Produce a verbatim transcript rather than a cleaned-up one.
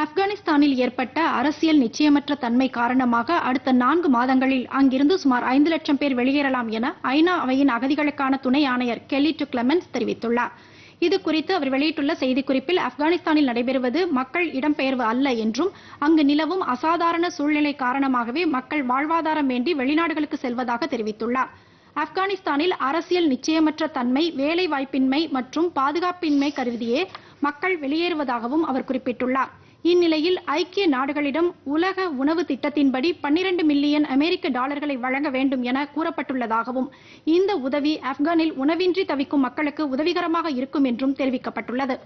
ஆப்கானிஸ்தானில் ஏற்பட்ட அரசியல் நிச்சயமற்ற தன்மை காரணமாக அடுத்த நான்கு மாதங்களில் அங்கிருந்து சுமார் ஐந்து லட்சம் பேர் வெளியேறலாம் என ஐநா அவையின் அகதிகளுக்கான துணை ஆணையர் கெல்லி டு கிளெமென்ஸ் தெரிவித்துள்ளார். இது குறித்து அவர் வெளியிட்டுள்ள செய்திக்குறிப்பில், ஆப்கானிஸ்தானில் நடைபெறுவது மக்கள் இடம்பெயர்வு அல்ல என்றும், அங்கு நிலவும் அசாதாரண சூழ்நிலை காரணமாகவே மக்கள் வாழ்வாதாரம் வேண்டி வெளிநாடுகளுக்கு செல்வதாக தெரிவித்துள்ளார். ஆப்கானிஸ்தானில் அரசியல் நிச்சயமற்ற தன்மை, வேலை வாய்ப்பின்மை மற்றும் பாதுகாப்பின்மை கருதியே மக்கள் வெளியேறுவதாகவும் அவர் குறிப்பிட்டுள்ளார். இந்நிலையில் ஐக்கிய நாடுகளிடம் உலக உணவு திட்டத்தின்படி பன்னிரண்டு மில்லியன் அமெரிக்க டாலர்களை வழங்க வேண்டும் என கூறப்பட்டுள்ளதாகவும், இந்த உதவி ஆப்கானில் உணவின்றி தவிக்கும் மக்களுக்கு உதவிகரமாக இருக்கும் என்றும் தெரிவிக்கப்பட்டுள்ளது.